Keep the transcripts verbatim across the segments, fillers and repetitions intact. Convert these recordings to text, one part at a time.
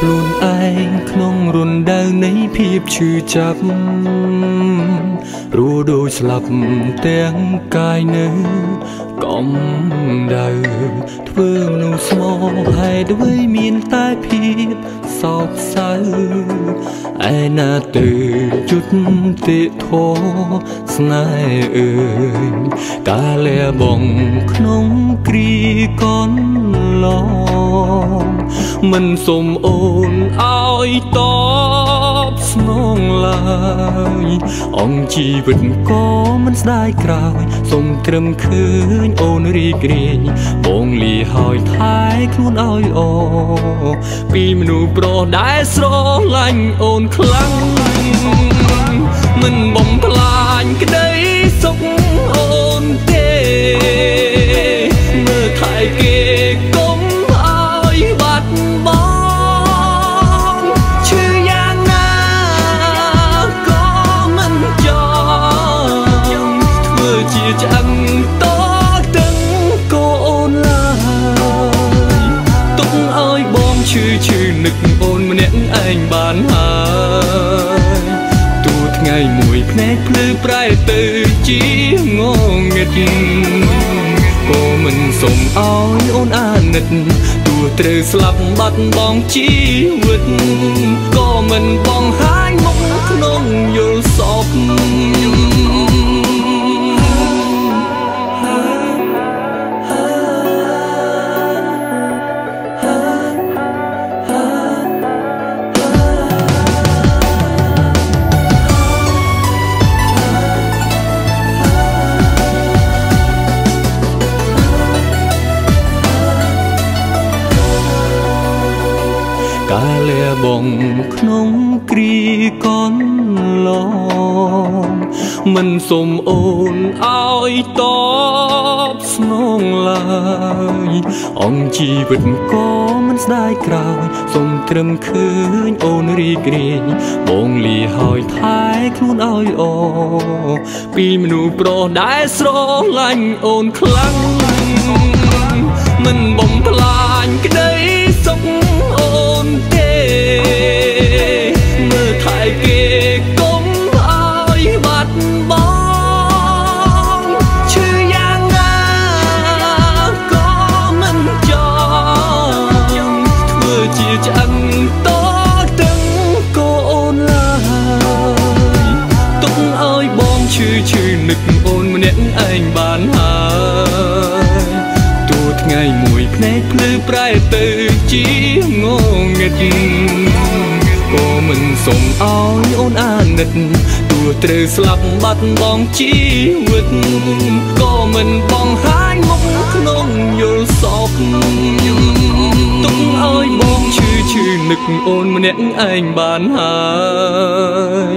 ខ្លួនឯងក្នុងរណ្ដៅនៃភាពឈឺចាប់រួចដោយស្លាប់ទាំងកាយនៅកំដៅធ្វើមនុស្សស្មោះហើយដូចមានតែភាពសោកសៅឯណាទៅជុតទេធោស្នេហ៍អើយកាលែបងក្នុងគ្រាកន្លងមិនសូមអូនឲ្យតបស្នងឡើយអង្គជីវិតក៏មិនស្ដាយក្រោយសូមត្រឹមឃើញអូនរីករាយបងលីហើយថែខ្លួនឲ្យល្អពីមនុស្សប្រុសដែលស្រឡាញ់អូនខ្លាំងមិនបំផ្លាញក្តីសុខអូនទេមើលថែគេអូនម្នាក់ឯងបានហើយទូថ្ងៃមួយភ្នែកភ្លឺប្រែទៅជាងងឹតក៏មិនសូមឲ្យអូនអាណិតទោះត្រូវស្លាប់បាត់បង់ជីវិតក៏មិនបង្ហាញមុខក្នុងយល់សោកកាលែបងក្នុងគ្រាកន្លងមិនសូមអូនឲ្យតបស្នងឡើយអង្គជីវិតក៏មិនស្ដាយក្រោយសូមត្រឹមឃើញអូនរីករាយបងលីហើយថែខ្លួនឲ្យល្អពីមនុស្សប្រុសដែលស្រឡាញ់អូនខ្លាំងមិនបំផ្លាញក្តីសុខអូនទេមើលថែគេកុំឲ្យបាត់បង់ឈឺយ៉ាងណាក៏មិនចង់ធ្វើជាឆ្អឹងតតឹងក៏អូនឡើយទុកឲ្យបងឈឺឈឺនឹកអូនម្នាក់ឯងបានហើយទូថ្ងៃមួយភ្នែកភ្លឺប្រែទៅជាងងឹតក៏មិនសូមឲ្យអូនអាណិតទោះត្រូវស្លាប់បាត់បង់ជីវិតក៏មិនបង្ហាញមុខក្នុងយល់សោកទុកឲ្យបងឈឺឈឺនឹកអូនម្នាក់ឯងបានហើយ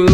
ល់